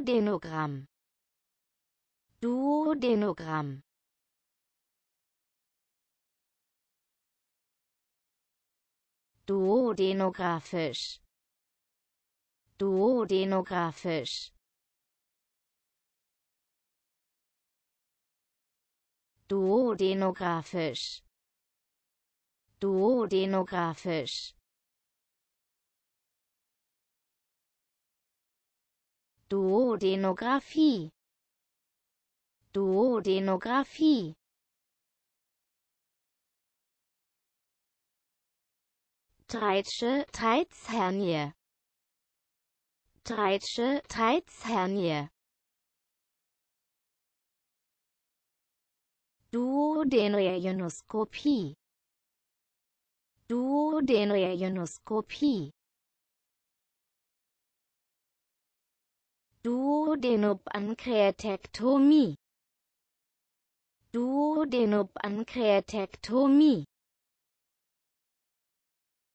Duodenogramm. Duodenogramm. Duodenographisch. Duodenographisch. Duodenographisch. Duodenographisch. Duodenographie. Duodenographie. Treitschhernie. Treitschhernie. Duodenoionoskopie. Duodenoionoskopie. Duodenopankreatektomie. Duodenopankreatektomie.